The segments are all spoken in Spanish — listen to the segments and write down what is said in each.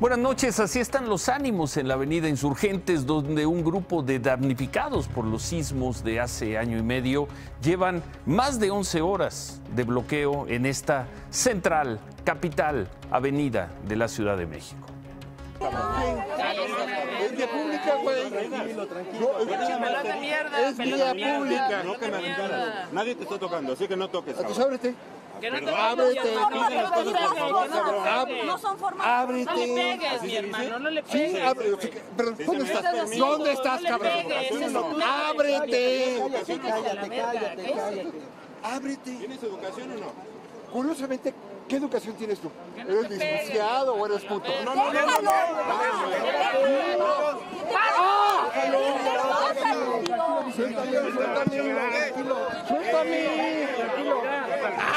Buenas noches, así están los ánimos en la avenida Insurgentes, donde un grupo de damnificados por los sismos de hace año y medio llevan más de 11 horas de bloqueo en esta central, capital, avenida de la Ciudad de México. Es vía pública, güey. Tranquilo, tranquilo. Es vía pública. No que me aventaras. Nadie te está tocando, así que no toques. Ábrete. Que no te ábrete, no son formatos. Ábrete. No le pegues, mi hermano, no le pegues. Perdón, ¿dónde estás? ¿Dónde estás, cabrón? Ábrete. Cállate. Ábrete. ¿Tienes educación o no? Curiosamente, ¿qué educación tienes tú? ¿Eres licenciado o eres puto? No, no, no, no, no. Suéltame.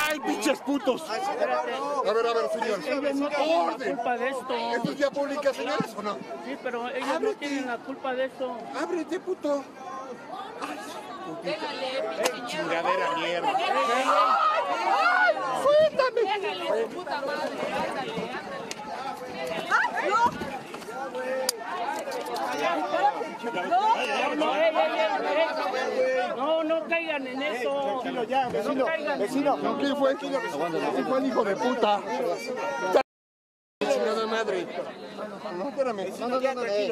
¡Ay, pinches putos! A ver, señores. No tienen la culpa de esto. ¿Esto es ya pública, señores, o no? Sí, pero ellos no tienen la culpa de esto. ¡Ábrete, puto! ¡Pégale, mi chingadera mierda! ¡Ay, suéltame! ¡Pégale, tu puta madre! ¡Ándale, ándale! ¡Ay, no! No caigan en eso. Tranquilo ya, vecino. Vecino, ¿quién fue? ¿Quién fue el hijo de puta? Madre. No, espérame.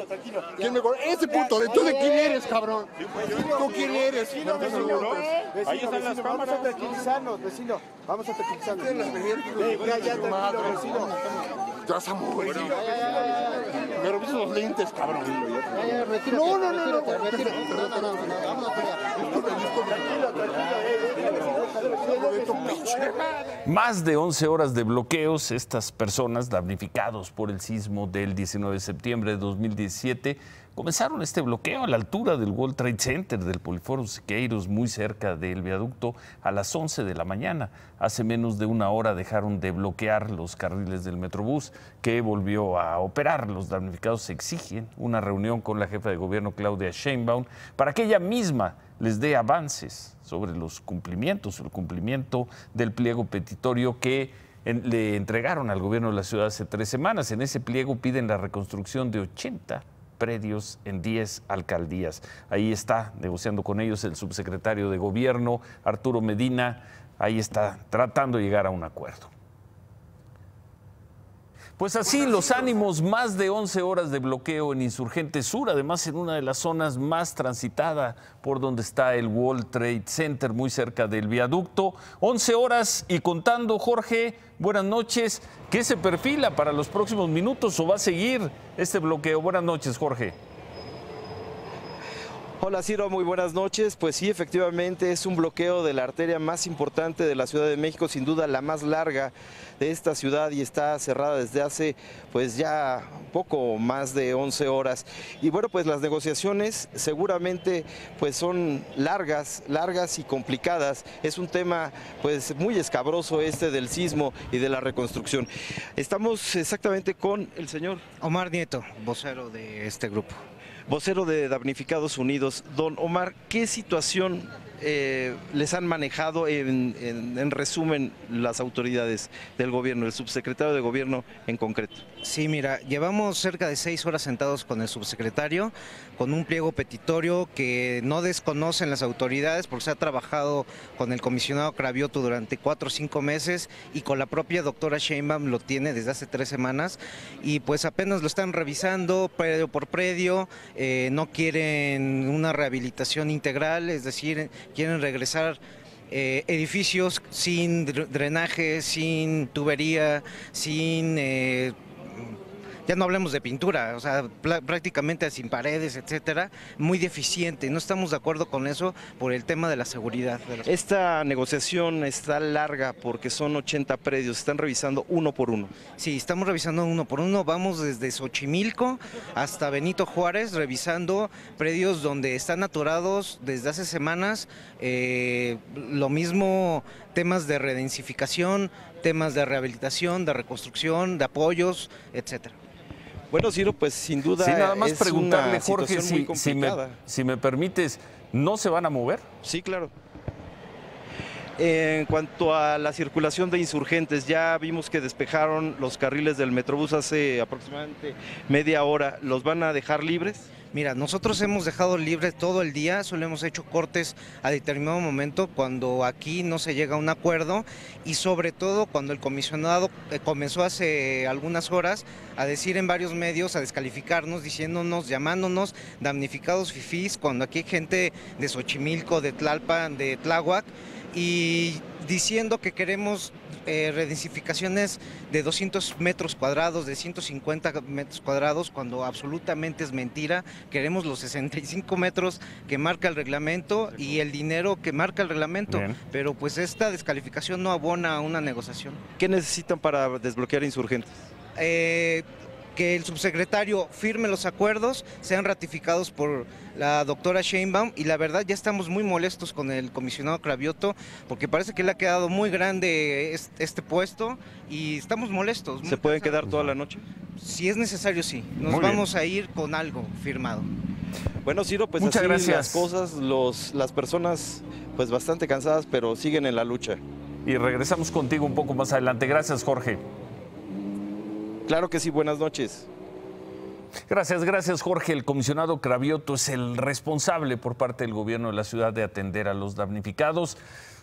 Tranquilo. ¿Quién me conoce? Ese puto, ¿tú de quién eres, cabrón? ¿Tú quién eres? Ahí están las cámaras. Vamos a tranquilizarnos, vecino. Vamos a tranquilizarnos. Ya, tranquilo, vecino. Te vas a morir. Pero viste los lentes, cabrón. No. Más de 11 horas de bloqueos, estas personas damnificados por el sismo del 19 de septiembre de 2017 comenzaron este bloqueo a la altura del World Trade Center del Poliforo Siqueiros, muy cerca del viaducto, a las 11 de la mañana. Hace menos de una hora dejaron de bloquear los carriles del Metrobús, que volvió a operar. Los damnificados exigen una reunión con la jefa de gobierno, Claudia Sheinbaum, para que ella misma les dé avances sobre los cumplimientos, el cumplimiento del pliego petitorio que le entregaron al gobierno de la ciudad hace 3 semanas. En ese pliego piden la reconstrucción de 80 predios en 10 alcaldías. Ahí está negociando con ellos el subsecretario de Gobierno, Arturo Medina. Ahí está tratando de llegar a un acuerdo. Pues así los ánimos, más de 11 horas de bloqueo en Insurgentes Sur, además en una de las zonas más transitada por donde está el World Trade Center, muy cerca del viaducto. 11 horas y contando. Jorge, buenas noches. ¿Qué se perfila para los próximos minutos o va a seguir este bloqueo? Buenas noches, Jorge. Hola Ciro, muy buenas noches. Pues sí, efectivamente es un bloqueo de la arteria más importante de la Ciudad de México, sin duda la más larga de esta ciudad, y está cerrada desde hace pues ya poco más de 11 horas. Y bueno, pues las negociaciones seguramente pues son largas y complicadas. Es un tema pues muy escabroso este del sismo y de la reconstrucción. Estamos exactamente con el señor Omar Nieto, vocero de este grupo. Vocero de Damnificados Unidos. Don Omar, ¿qué situación les han manejado en resumen las autoridades del gobierno, el subsecretario de Gobierno en concreto? Sí, mira, llevamos cerca de 6 horas sentados con el subsecretario, con un pliego petitorio que no desconocen las autoridades, porque se ha trabajado con el comisionado Cravioto durante 4 o 5 meses y con la propia doctora Sheinbaum lo tiene desde hace 3 semanas, y pues apenas lo están revisando predio por predio. No quieren una rehabilitación integral, es decir, quieren regresar edificios sin drenaje, sin tubería, sin... ya no hablemos de pintura, o sea, prácticamente sin paredes, etcétera, muy deficiente. No estamos de acuerdo con eso por el tema de la seguridad. Esta negociación está larga porque son 80 predios, están revisando uno por uno. Sí, estamos revisando uno por uno, vamos desde Xochimilco hasta Benito Juárez, revisando predios donde están atorados desde hace semanas, lo mismo temas de redensificación, temas de rehabilitación, de reconstrucción, de apoyos, etcétera. Bueno, Ciro, pues sin duda. Sí, nada más es preguntarle, una Jorge, si me permites, ¿no se van a mover? Sí, claro. En cuanto a la circulación de insurgentes, ya vimos que despejaron los carriles del Metrobús hace aproximadamente media hora. ¿Los van a dejar libres? Mira, nosotros hemos dejado libre todo el día, solo hemos hecho cortes a determinado momento cuando aquí no se llega a un acuerdo, y sobre todo cuando el comisionado comenzó hace algunas horas a decir en varios medios, a descalificarnos, diciéndonos, llamándonos damnificados fifís, cuando aquí hay gente de Xochimilco, de Tlalpan, de Tláhuac, y diciendo que queremos redensificaciones de 200 metros cuadrados, de 150 metros cuadrados, cuando absolutamente es mentira. Queremos los 65 metros que marca el reglamento y el dinero que marca el reglamento. Bien. Pero pues esta descalificación no abona a una negociación. ¿Qué necesitan para desbloquear insurgentes? Que el subsecretario firme los acuerdos, sean ratificados por la doctora Sheinbaum, y la verdad ya estamos muy molestos con el comisionado Cravioto, porque parece que le ha quedado muy grande este puesto y estamos molestos. ¿Se pueden quedar toda la noche? Si es necesario, sí. Nos vamos a ir con algo firmado. Bueno, Ciro, pues muchas gracias. Las cosas, las personas pues bastante cansadas, pero siguen en la lucha. Y regresamos contigo un poco más adelante. Gracias, Jorge. Claro que sí, buenas noches. Gracias Jorge. El comisionado Cravioto es el responsable por parte del gobierno de la ciudad de atender a los damnificados.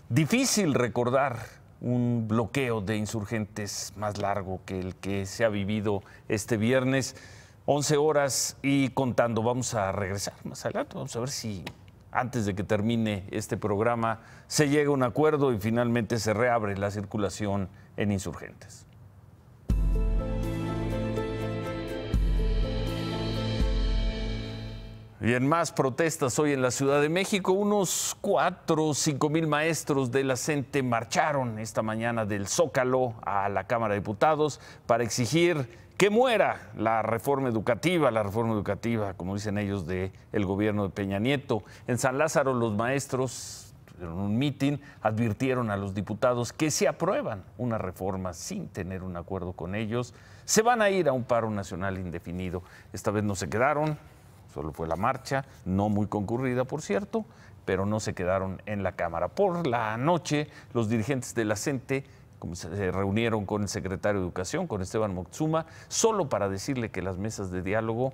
Difícil recordar un bloqueo de insurgentes más largo que el que se ha vivido este viernes. 11 horas y contando. Vamos a regresar más adelante, vamos a ver si antes de que termine este programa se llega a un acuerdo y finalmente se reabre la circulación en insurgentes. Y en más protestas hoy en la Ciudad de México, unos 4 o 5 mil maestros de la CNTE marcharon esta mañana del Zócalo a la Cámara de Diputados para exigir que muera la reforma educativa, como dicen ellos, del gobierno de Peña Nieto. En San Lázaro los maestros, en un mitin, advirtieron a los diputados que si aprueban una reforma sin tener un acuerdo con ellos, se van a ir a un paro nacional indefinido. Esta vez no se quedaron. Solo fue la marcha, no muy concurrida, por cierto, pero no se quedaron en la Cámara. Por la noche, los dirigentes de la CNTE se reunieron con el secretario de Educación, con Esteban Moctezuma, solo para decirle que las mesas de diálogo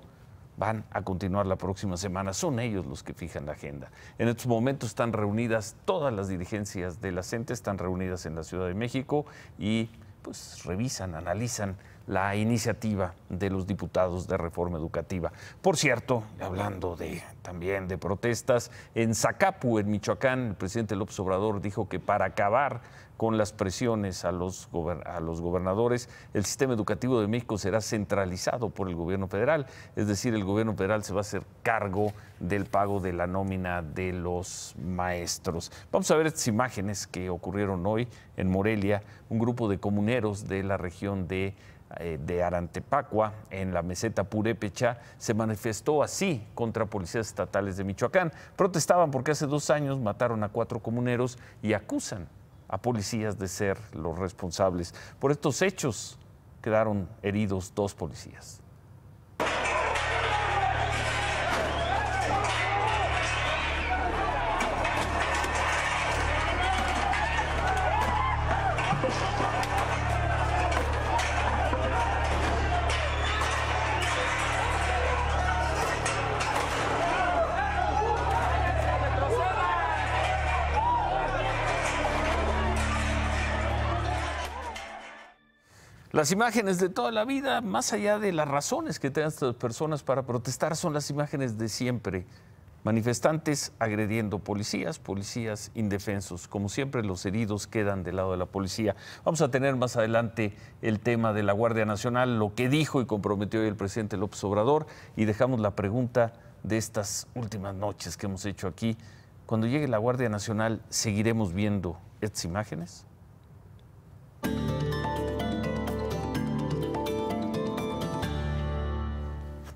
van a continuar la próxima semana. Son ellos los que fijan la agenda. En estos momentos están reunidas todas las dirigencias de la CNTE, están reunidas en la Ciudad de México y pues revisan, analizan la iniciativa de los diputados de reforma educativa. Por cierto, hablando también de protestas, en Zacapu, en Michoacán, el presidente López Obrador dijo que para acabar con las presiones a los gobernadores, el sistema educativo de México será centralizado por el gobierno federal. Es decir, el gobierno federal se va a hacer cargo del pago de la nómina de los maestros. Vamos a ver estas imágenes que ocurrieron hoy en Morelia. Un grupo de comuneros de la región de Arantepacua, en la meseta Purépecha, se manifestó así contra policías estatales de Michoacán. Protestaban porque hace 2 años mataron a 4 comuneros y acusan a policías de ser los responsables. Por estos hechos quedaron heridos 2 policías. Las imágenes de toda la vida, más allá de las razones que tengan estas personas para protestar, son las imágenes de siempre. Manifestantes agrediendo policías indefensos. Como siempre, los heridos quedan del lado de la policía. Vamos a tener más adelante el tema de la Guardia Nacional, lo que dijo y comprometió hoy el presidente López Obrador. Y dejamos la pregunta de estas últimas noches que hemos hecho aquí. Cuando llegue la Guardia Nacional, ¿seguiremos viendo estas imágenes?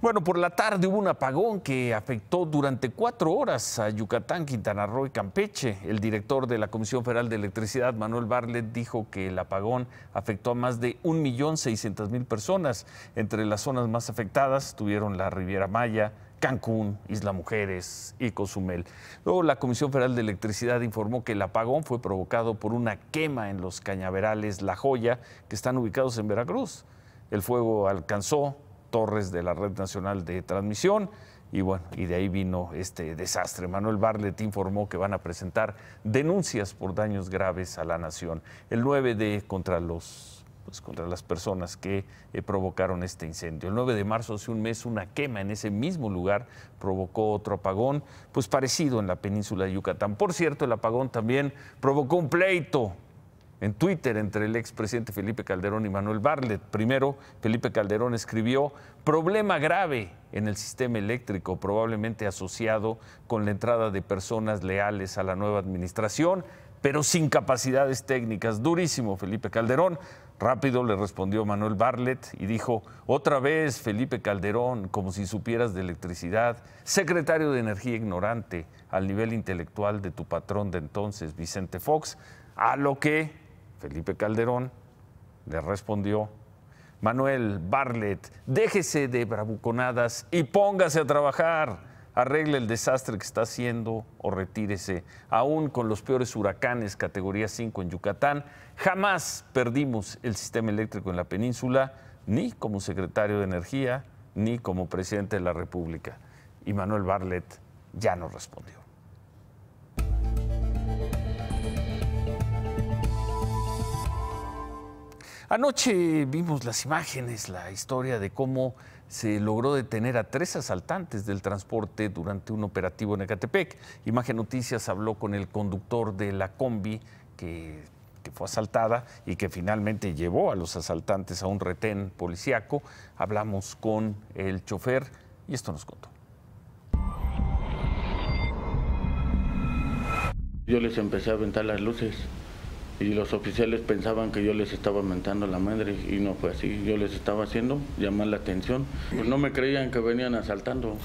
Bueno, por la tarde hubo un apagón que afectó durante 4 horas a Yucatán, Quintana Roo y Campeche. El director de la Comisión Federal de Electricidad, Manuel Bartlett, dijo que el apagón afectó a más de 1.600.000 personas. Entre las zonas más afectadas tuvieron la Riviera Maya, Cancún, Isla Mujeres y Cozumel. Luego, la Comisión Federal de Electricidad informó que el apagón fue provocado por una quema en los cañaverales La Joya, que están ubicados en Veracruz. El fuego alcanzó torres de la Red Nacional de Transmisión y bueno, y de ahí vino este desastre. Manuel Bartlett informó que van a presentar denuncias por daños graves a la nación. El 9D contra las personas que provocaron este incendio. El 9 de marzo, hace un mes, una quema en ese mismo lugar provocó otro apagón, pues parecido en la península de Yucatán. Por cierto, el apagón también provocó un pleito en Twitter entre el expresidente Felipe Calderón y Manuel Bartlett. Primero, Felipe Calderón escribió: problema grave en el sistema eléctrico, probablemente asociado con la entrada de personas leales a la nueva administración, pero sin capacidades técnicas. Durísimo, Felipe Calderón. Rápido le respondió Manuel Bartlett y dijo: otra vez, Felipe Calderón, como si supieras de electricidad, secretario de Energía ignorante, al nivel intelectual de tu patrón de entonces, Vicente Fox. A lo que Felipe Calderón le respondió: Manuel Bartlett, déjese de bravuconadas y póngase a trabajar. Arregle el desastre que está haciendo o retírese. Aún con los peores huracanes categoría 5 en Yucatán, jamás perdimos el sistema eléctrico en la península, ni como secretario de Energía, ni como presidente de la República. Y Manuel Bartlett ya no respondió. Anoche vimos las imágenes, la historia de cómo se logró detener a 3 asaltantes del transporte durante un operativo en Ecatepec. Imagen Noticias habló con el conductor de la combi que fue asaltada y que finalmente llevó a los asaltantes a un retén policíaco. Hablamos con el chofer y esto nos contó. Yo les empecé a aventar las luces y los oficiales pensaban que yo les estaba mentando la madre y no fue así. Yo les estaba haciendo llamar la atención. Pues no me creían que venían asaltando.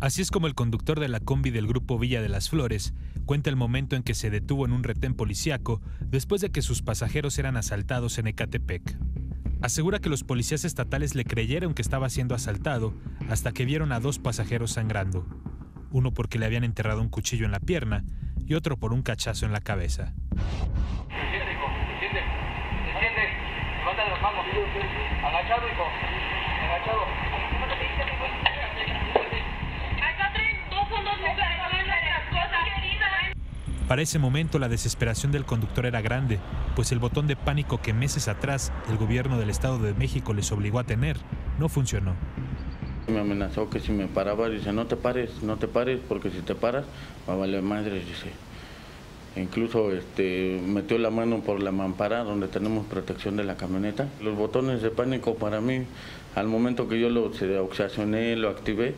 Así es como el conductor de la combi del grupo Villa de las Flores cuenta el momento en que se detuvo en un retén policíaco después de que sus pasajeros eran asaltados en Ecatepec. Asegura que los policías estatales le creyeron que estaba siendo asaltado hasta que vieron a 2 pasajeros sangrando. Uno porque le habían enterrado un cuchillo en la pierna y otro por un cachazo en la cabeza. Agachado, hijo. Agachado. Para ese momento, la desesperación del conductor era grande, pues el botón de pánico que meses atrás el gobierno del Estado de México les obligó a tener no funcionó. Me amenazó que si me paraba, dice: no te pares, no te pares, porque si te paras, va a valer madre, dice. Incluso metió la mano por la mampara donde tenemos protección de la camioneta. Los botones de pánico para mí, al momento que yo los accioné, lo activé,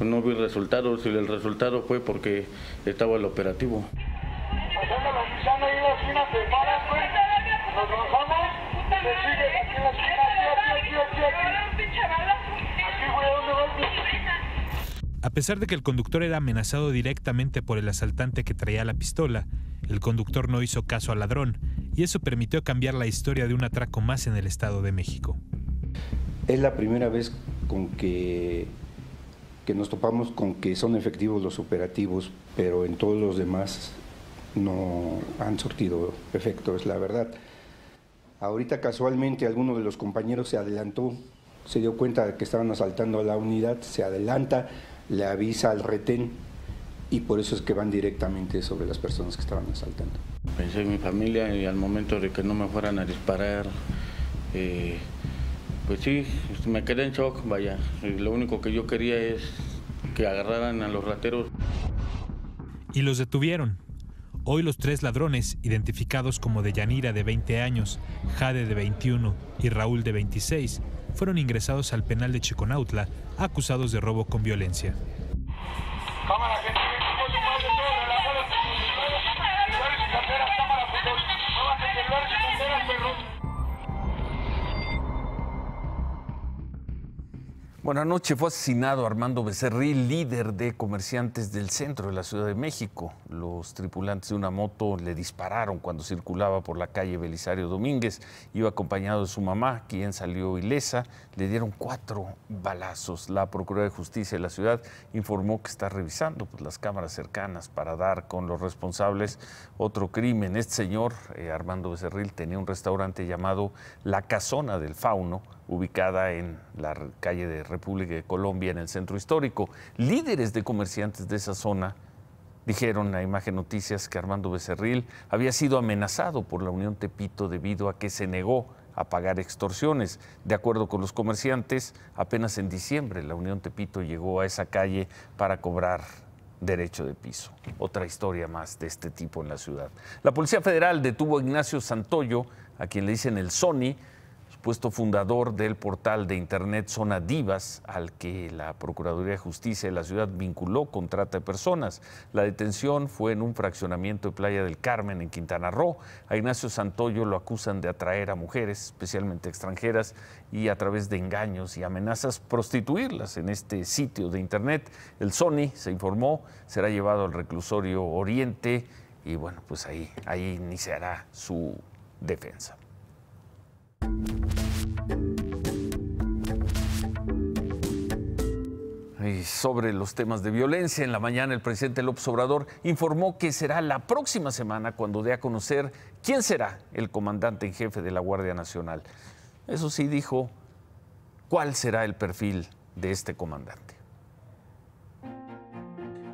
no vi resultados y el resultado fue porque estaba el operativo. A pesar de que el conductor era amenazado directamente por el asaltante que traía la pistola, el conductor no hizo caso al ladrón y eso permitió cambiar la historia de un atraco más en el Estado de México. Es la primera vez con que nos topamos con que son efectivos los operativos, pero en todos los demás no han surtido efecto, es la verdad. Ahorita casualmente alguno de los compañeros se adelantó, se dio cuenta de que estaban asaltando a la unidad, se adelanta, le avisa al retén y por eso es que van directamente sobre las personas que estaban asaltando. Pensé en mi familia y al momento de que no me fueran a disparar, pues sí, me quedé en shock, vaya. Lo único que yo quería es que agarraran a los rateros. Y los detuvieron. Hoy los 3 ladrones, identificados como Deyanira, de 20 años, Jade, de 21 y Raúl, de 26, fueron ingresados al penal de Chiconautla, acusados de robo con violencia. Buenas noches. Fue asesinado Armando Becerril, líder de comerciantes del centro de la Ciudad de México. Los tripulantes de una moto le dispararon cuando circulaba por la calle Belisario Domínguez. Iba acompañado de su mamá, quien salió ilesa. Le dieron 4 balazos. La Procuraduría de Justicia de la ciudad informó que está revisando las cámaras cercanas para dar con los responsables. Otro crimen. Este señor, Armando Becerril, tenía un restaurante llamado La Casona del Fauno, ubicada en la calle de República de Colombia, en el centro histórico. Líderes de comerciantes de esa zona dijeron a Imagen Noticias que Armando Becerril había sido amenazado por la Unión Tepito debido a que se negó a pagar extorsiones. De acuerdo con los comerciantes, apenas en diciembre la Unión Tepito llegó a esa calle para cobrar derecho de piso. Otra historia más de este tipo en la ciudad. La Policía Federal detuvo a Ignacio Santoyo, a quien le dicen el Sony, puesto fundador del portal de internet Zona Divas, al que la Procuraduría de Justicia de la ciudad vinculó con trata de personas. La detención fue en un fraccionamiento de Playa del Carmen, en Quintana Roo. A Ignacio Santoyo lo acusan de atraer a mujeres, especialmente extranjeras, y a través de engaños y amenazas prostituirlas en este sitio de internet. El Sony, se informó, será llevado al reclusorio Oriente y bueno, pues ahí iniciará su defensa. Y sobre los temas de violencia, en la mañana el presidente López Obrador informó que será la próxima semana cuando dé a conocer quién será el comandante en jefe de la Guardia Nacional. Eso sí, dijo cuál será el perfil de este comandante.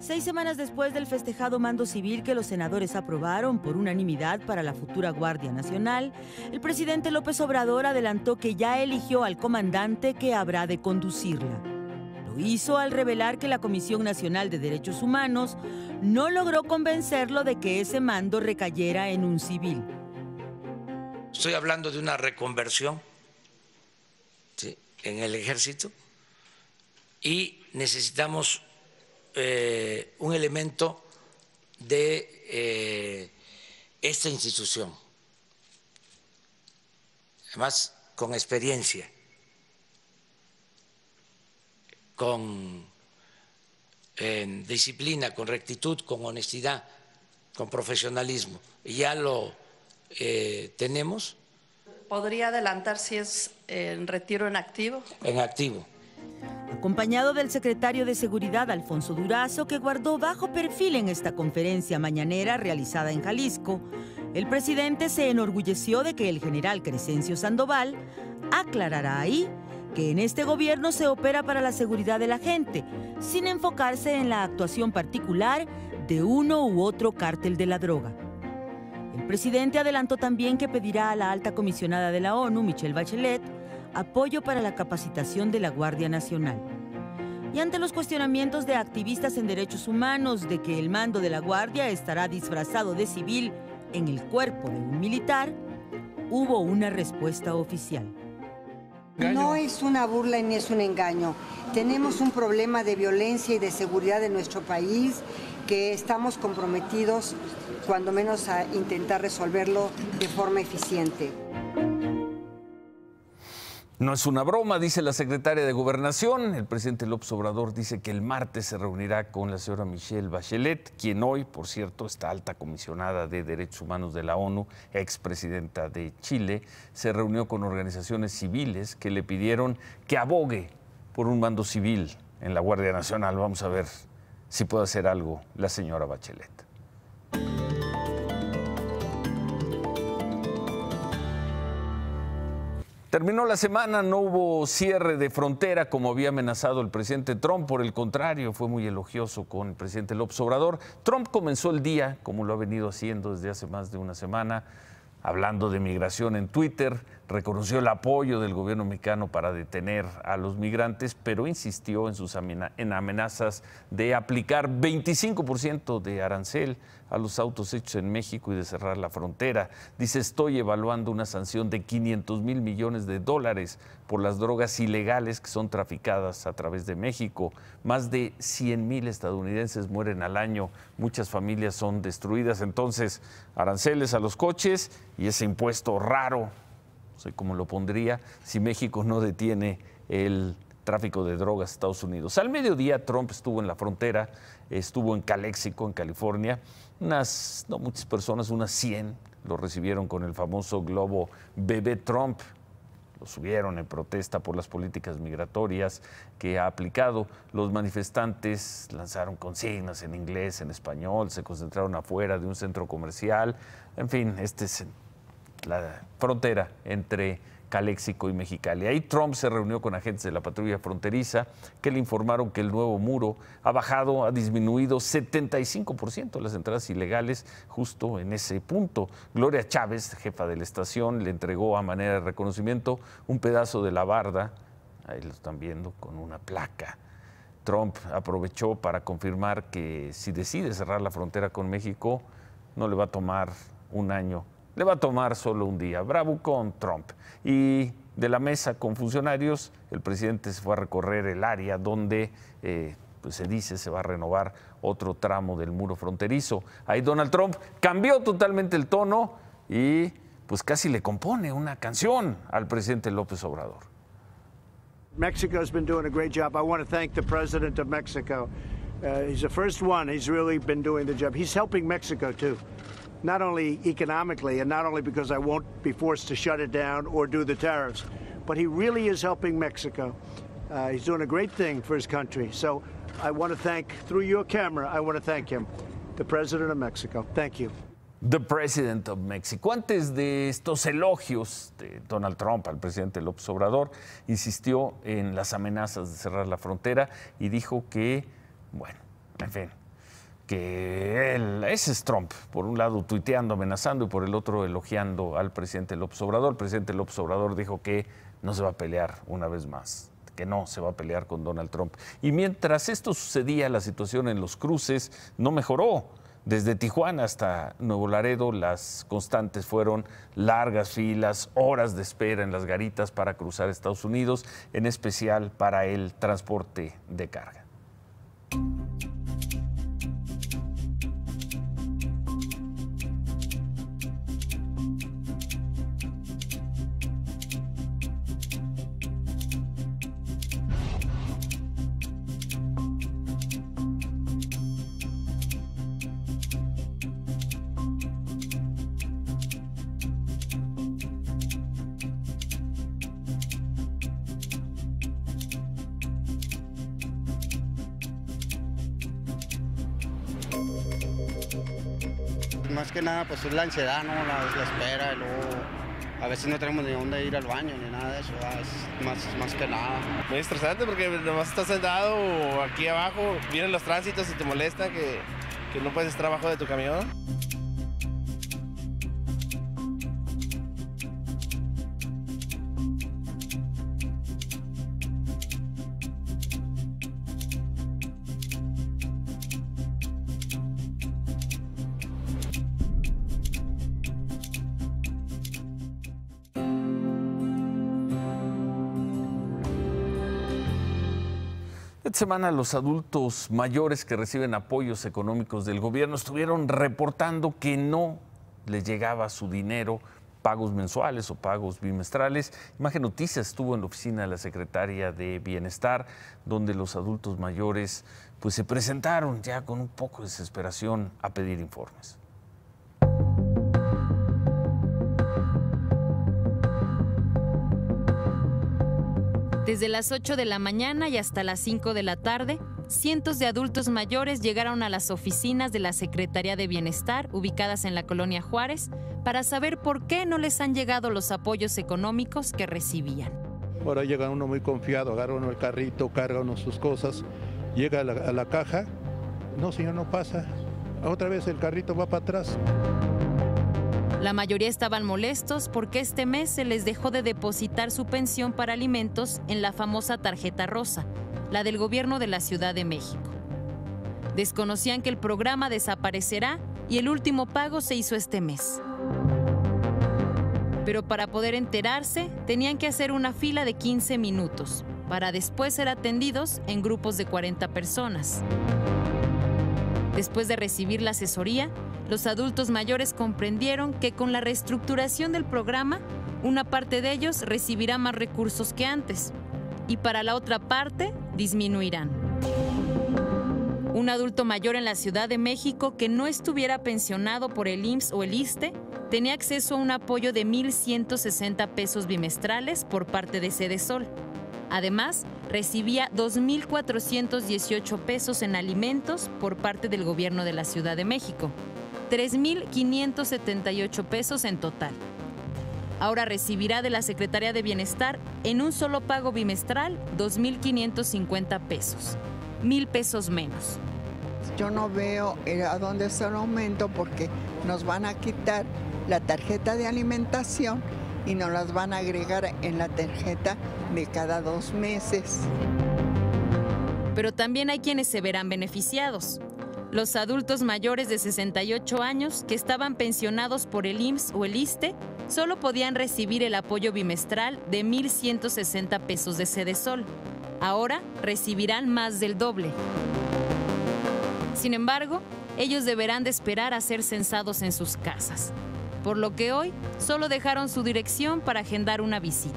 6 semanas después del festejado mando civil que los senadores aprobaron por unanimidad para la futura Guardia Nacional, el presidente López Obrador adelantó que ya eligió al comandante que habrá de conducirla. Lo hizo al revelar que la Comisión Nacional de Derechos Humanos no logró convencerlo de que ese mando recayera en un civil. Estoy hablando de una reconversión, ¿sí?, en el ejército, y necesitamos un elemento de esta institución, además con experiencia, con disciplina, con rectitud, con honestidad, con profesionalismo. Y ya lo tenemos. ¿Podría adelantar si es en retiro en activo? En activo. Acompañado del secretario de Seguridad, Alfonso Durazo, que guardó bajo perfil en esta conferencia mañanera realizada en Jalisco, el presidente se enorgulleció de que el general Crescencio Sandoval aclarará ahí que en este gobierno se opera para la seguridad de la gente, sin enfocarse en la actuación particular de uno u otro cártel de la droga. El presidente adelantó también que pedirá a la alta comisionada de la ONU, Michelle Bachelet, apoyo para la capacitación de la Guardia Nacional. Y ante los cuestionamientos de activistas en derechos humanos de que el mando de la Guardia estará disfrazado de civil en el cuerpo de un militar, hubo una respuesta oficial. No es una burla ni es un engaño. Tenemos un problema de violencia y de seguridad en nuestro país que estamos comprometidos, cuando menos, a intentar resolverlo de forma eficiente. No es una broma, dice la secretaria de Gobernación. El presidente López Obrador dice que el martes se reunirá con la señora Michelle Bachelet, quien hoy, por cierto, está alta comisionada de Derechos Humanos de la ONU, expresidenta de Chile. Se reunió con organizaciones civiles que le pidieron que abogue por un mando civil en la Guardia Nacional. Vamos a ver si puede hacer algo la señora Bachelet. Terminó la semana, no hubo cierre de frontera como había amenazado el presidente Trump. Por el contrario, fue muy elogioso con el presidente López Obrador. Trump comenzó el día, como lo ha venido haciendo desde hace más de una semana, hablando de migración en Twitter. Reconoció el apoyo del gobierno mexicano para detener a los migrantes, pero insistió en sus amenazas de aplicar 25% de arancel a los autos hechos en México y de cerrar la frontera. Dice: estoy evaluando una sanción de $500 mil millones por las drogas ilegales que son traficadas a través de México. Más de 100,000 estadounidenses mueren al año, muchas familias son destruidas. Entonces, aranceles a los coches y ese impuesto raro, no sé cómo lo pondría, si México no detiene el tráfico de drogas a Estados Unidos. Al mediodía, Trump estuvo en la frontera, estuvo en Calexico, en California. No muchas personas, unas 100, lo recibieron con el famoso globo Bebé Trump. Lo subieron en protesta por las políticas migratorias que ha aplicado. Los manifestantes lanzaron consignas en inglés, en español, se concentraron afuera de un centro comercial. En fin, esta es la frontera entre Calexico y Mexicali. Ahí Trump se reunió con agentes de la patrulla fronteriza que le informaron que el nuevo muro ha bajado, ha disminuido 75% las entradas ilegales justo en ese punto. Gloria Chávez, jefa de la estación, le entregó a manera de reconocimiento un pedazo de la barda, ahí lo están viendo, con una placa. Trump aprovechó para confirmar que si decide cerrar la frontera con México, no le va a tomar un año. Le va a tomar solo un día. Bravo con Trump. Y de la mesa con funcionarios, el presidente se fue a recorrer el área donde pues se dice se va a renovar otro tramo del muro fronterizo. Ahí Donald Trump cambió totalmente el tono y pues casi le compone una canción al presidente López Obrador. Mexico's been doing a great job. I want to thank the president of Mexico. He's the first one. He's really been doing the job. He's helping Mexico too. Not only economically and not only because I won't be forced to shut it down or do the tariffs, but he really is helping Mexico. He's doing a great thing for his country. So I want to thank, through your camera, I want to thank him, the president of Mexico. Thank you. The President of Mexico. Antes de estos elogios de Donald Trump al presidente López Obrador, insistió en las amenazas de cerrar la frontera y dijo que, bueno, en fin, que él, ese es Trump, por un lado tuiteando, amenazando y por el otro elogiando al presidente López Obrador. El presidente López Obrador dijo que no se va a pelear una vez más, que no se va a pelear con Donald Trump. Y mientras esto sucedía, la situación en los cruces no mejoró. Desde Tijuana hasta Nuevo Laredo, las constantes fueron largas filas, horas de espera en las garitas para cruzar Estados Unidos, en especial para el transporte de carga. Más que nada, pues es la ansiedad, ¿no? La espera, y luego a veces no tenemos ni dónde ir al baño ni nada de eso, es más que nada. Muy estresante porque nomás estás sentado aquí abajo, vienen los tránsitos y te molesta que no puedes estar abajo de tu camión. Esta semana los adultos mayores que reciben apoyos económicos del gobierno estuvieron reportando que no les llegaba su dinero, pagos mensuales o pagos bimestrales. Imagen Noticias estuvo en la oficina de la Secretaría de Bienestar, donde los adultos mayores pues se presentaron ya con un poco de desesperación a pedir informes. Desde las 8 de la mañana y hasta las 5 de la tarde, cientos de adultos mayores llegaron a las oficinas de la Secretaría de Bienestar, ubicadas en la colonia Juárez, para saber por qué no les han llegado los apoyos económicos que recibían. Ahora llega uno muy confiado, agarra uno el carrito, carga uno sus cosas, llega a la caja, no señor, no pasa, otra vez el carrito va para atrás. La mayoría estaban molestos porque este mes se les dejó de depositar su pensión para alimentos en la famosa tarjeta rosa, la del gobierno de la Ciudad de México. Desconocían que el programa desaparecerá y el último pago se hizo este mes. Pero para poder enterarse, tenían que hacer una fila de 15 minutos, para después ser atendidos en grupos de 40 personas. Después de recibir la asesoría, los adultos mayores comprendieron que con la reestructuración del programa, una parte de ellos recibirá más recursos que antes, y para la otra parte disminuirán. Un adulto mayor en la Ciudad de México que no estuviera pensionado por el IMSS o el ISSSTE tenía acceso a un apoyo de 1.160 pesos bimestrales por parte de Sedesol. Además, recibía 2.418 pesos en alimentos por parte del gobierno de la Ciudad de México, 3.578 pesos en total. Ahora recibirá de la Secretaría de Bienestar en un solo pago bimestral 2.550 pesos, 1,000 pesos menos. Yo no veo a dónde está el aumento porque nos van a quitar la tarjeta de alimentación y nos las van a agregar en la tarjeta de cada 2 meses. Pero también hay quienes se verán beneficiados. Los adultos mayores de 68 años que estaban pensionados por el IMSS o el ISSSTE solo podían recibir el apoyo bimestral de 1.160 pesos de Sedesol. Ahora recibirán más del doble. Sin embargo, ellos deberán de esperar a ser censados en sus casas, por lo que hoy solo dejaron su dirección para agendar una visita.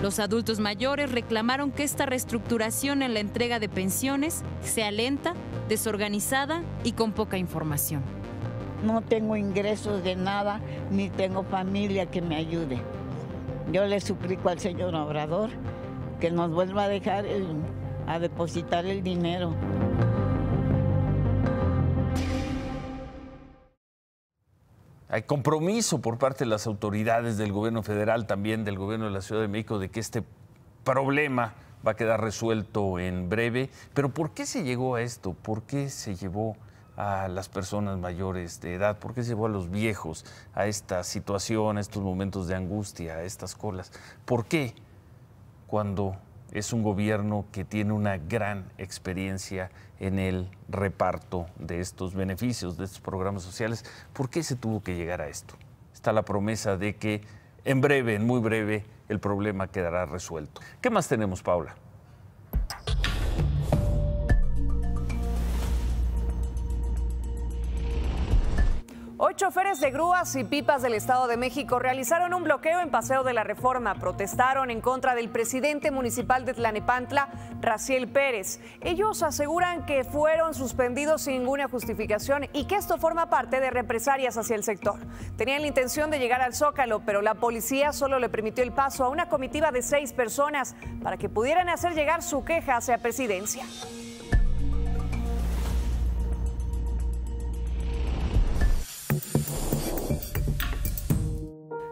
Los adultos mayores reclamaron que esta reestructuración en la entrega de pensiones sea lenta, desorganizada y con poca información. No tengo ingresos de nada, ni tengo familia que me ayude. Yo le suplico al señor Obrador que nos vuelva a dejar a depositar el dinero. Hay compromiso por parte de las autoridades del gobierno federal, también del gobierno de la Ciudad de México, de que este problema va a quedar resuelto en breve. Pero ¿por qué se llegó a esto? ¿Por qué se llevó a las personas mayores de edad? ¿Por qué se llevó a los viejos a esta situación, a estos momentos de angustia, a estas colas? ¿Por qué? Cuando es un gobierno que tiene una gran experiencia en el reparto de estos beneficios, de estos programas sociales. ¿Por qué se tuvo que llegar a esto? Está la promesa de que en breve, en muy breve, el problema quedará resuelto. ¿Qué más tenemos, Paula? Hoy choferes de grúas y pipas del Estado de México realizaron un bloqueo en Paseo de la Reforma. Protestaron en contra del presidente municipal de Tlanepantla, Raciel Pérez. Ellos aseguran que fueron suspendidos sin ninguna justificación y que esto forma parte de represalias hacia el sector. Tenían la intención de llegar al Zócalo, pero la policía solo le permitió el paso a una comitiva de 6 personas para que pudieran hacer llegar su queja hacia presidencia.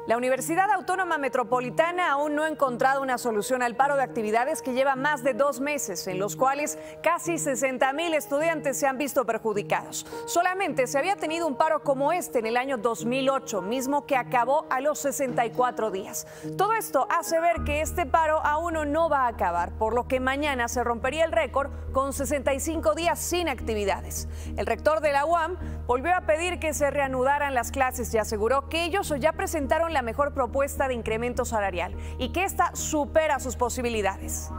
La Universidad Autónoma Metropolitana aún no ha encontrado una solución al paro de actividades que lleva más de 2 meses, en los cuales casi 60,000 estudiantes se han visto perjudicados. Solamente se había tenido un paro como este en el año 2008, mismo que acabó a los 64 días. Todo esto hace ver que este paro aún no va a acabar, por lo que mañana se rompería el récord con 65 días sin actividades. El rector de la UAM volvió a pedir que se reanudaran las clases y aseguró que ellos ya presentaron la mejor propuesta de incremento salarial y que esta supera sus posibilidades.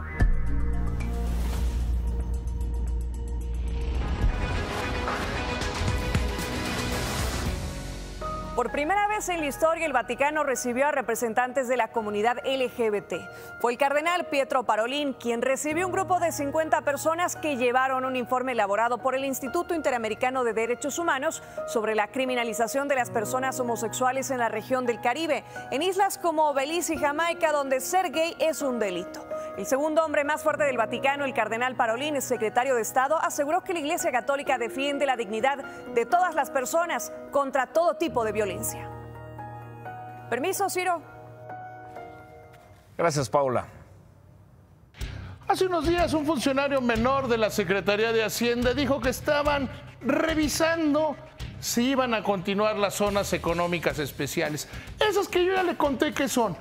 Por primera vez en la historia, el Vaticano recibió a representantes de la comunidad LGBT. Fue el cardenal Pietro Parolin quien recibió un grupo de 50 personas que llevaron un informe elaborado por el Instituto Interamericano de Derechos Humanos sobre la criminalización de las personas homosexuales en la región del Caribe, en islas como Belice y Jamaica, donde ser gay es un delito. El segundo hombre más fuerte del Vaticano, el cardenal Parolin, secretario de Estado, aseguró que la Iglesia Católica defiende la dignidad de todas las personas contra todo tipo de violencia. Permiso, Ciro. Gracias, Paula. Hace unos días un funcionario menor de la Secretaría de Hacienda dijo que estaban revisando si iban a continuar las zonas económicas especiales. Esas que yo ya le conté que son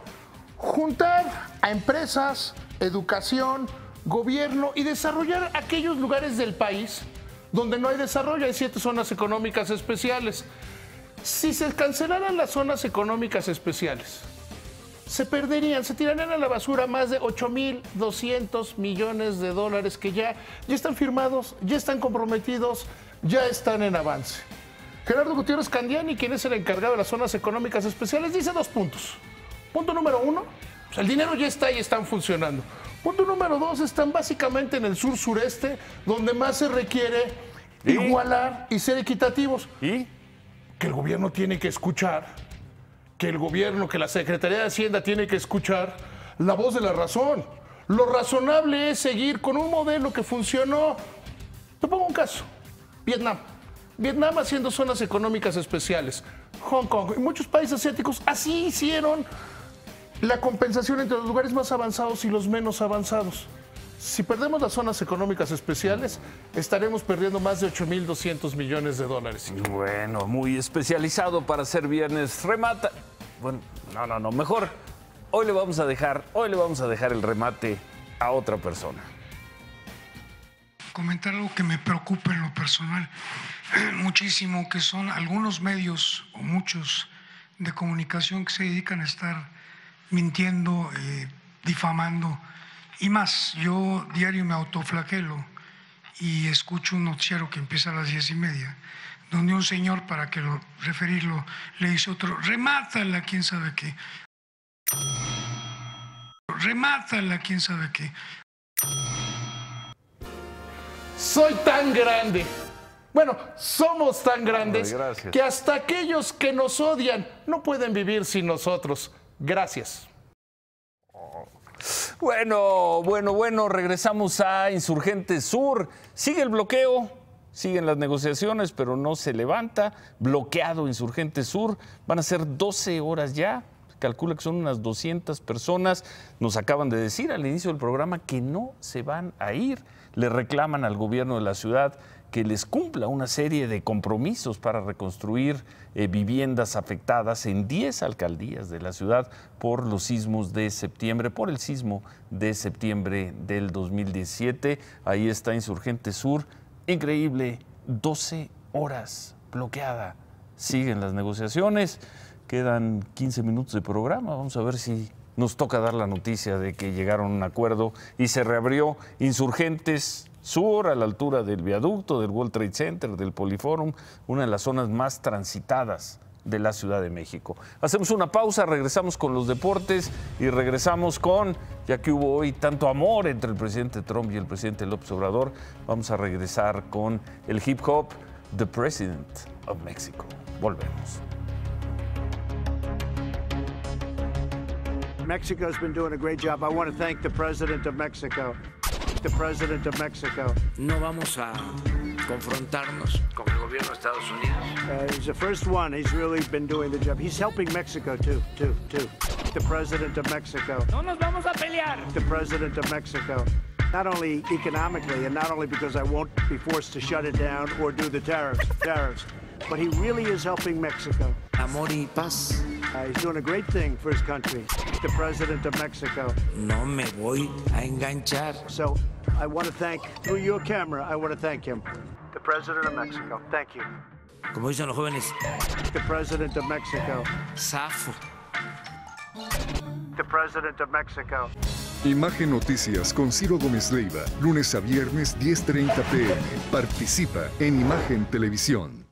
juntar a empresas, educación, gobierno y desarrollar aquellos lugares del país donde no hay desarrollo. Hay 7 zonas económicas especiales. Si se cancelaran las zonas económicas especiales, se perderían, se tirarían a la basura más de 8.200 millones de dólares que ya están firmados, ya están comprometidos, ya están en avance. Gerardo Gutiérrez Candiani, quien es el encargado de las zonas económicas especiales, dice 2 puntos. Punto número 1, sea, el dinero ya está y están funcionando. Punto número dos, están básicamente en el sur-sureste, donde más se requiere igualar y ser equitativos. ¿Y? Que el gobierno tiene que escuchar, que el gobierno, que la Secretaría de Hacienda tiene que escuchar la voz de la razón. Lo razonable es seguir con un modelo que funcionó. Te pongo un caso, Vietnam. Vietnam haciendo zonas económicas especiales. Hong Kong y muchos países asiáticos así hicieron la compensación entre los lugares más avanzados y los menos avanzados. Si perdemos las zonas económicas especiales, estaremos perdiendo más de 8.200 millones de dólares. Bueno, muy especializado para ser viernes. Remata. Bueno, no, mejor. Hoy le vamos a dejar el remate a otra persona. Comentar algo que me preocupa en lo personal muchísimo, que son algunos medios o muchos de comunicación que se dedican a estar mintiendo, difamando. Y más, yo diario me autoflagelo y escucho un noticiero que empieza a las 10:30, donde un señor, para que lo referirlo, le dice a otro, remátala, quién sabe qué. Remátala, quién sabe qué. Soy tan grande. Bueno, somos tan grandes. Ay, gracias. Que hasta aquellos que nos odian no pueden vivir sin nosotros. Gracias. Bueno, regresamos a Insurgente Sur. Sigue el bloqueo, siguen las negociaciones, pero no se levanta. Bloqueado Insurgente Sur. Van a ser 12 horas ya. Calcula que son unas 200 personas. Nos acaban de decir al inicio del programa que no se van a ir. Le reclaman al gobierno de la ciudad que les cumpla una serie de compromisos para reconstruir viviendas afectadas en 10 alcaldías de la ciudad por los sismos de septiembre, por el sismo de septiembre del 2017. Ahí está Insurgente Sur. Increíble, 12 horas bloqueada. Siguen las negociaciones. Quedan 15 minutos de programa. Vamos a ver si nos toca dar la noticia de que llegaron a un acuerdo y se reabrió Insurgentes Sur a la altura del viaducto, del World Trade Center, del Poliforum, una de las zonas más transitadas de la Ciudad de México. Hacemos una pausa, regresamos con los deportes y regresamos con, ya que hubo hoy tanto amor entre el presidente Trump y el presidente López Obrador, vamos a regresar con el hip hop The President of Mexico. Volvemos. Mexico's been doing a great job. I want to thank the president of Mexico. The president of Mexico. No vamos a confrontarnos con el gobierno de Estados Unidos. He's the first one. He's really been doing the job. He's helping Mexico too. The president of Mexico. No nos vamos a pelear. The president of Mexico. Not only economically and not only because I won't be forced to shut it down or do the tariffs, but he really is helping Mexico. Amor y paz. He's doing a great thing for his country. The president of Mexico. No me voy a enganchar. So I want to thank, through your camera, I want to thank him. The president of Mexico. Thank you. Como dicen los jóvenes. The president of Mexico. Zafo. The president of Mexico. Imagen Noticias con Ciro Gómez Leiva. Lunes a viernes, 10:30 p.m. Participa en Imagen Televisión.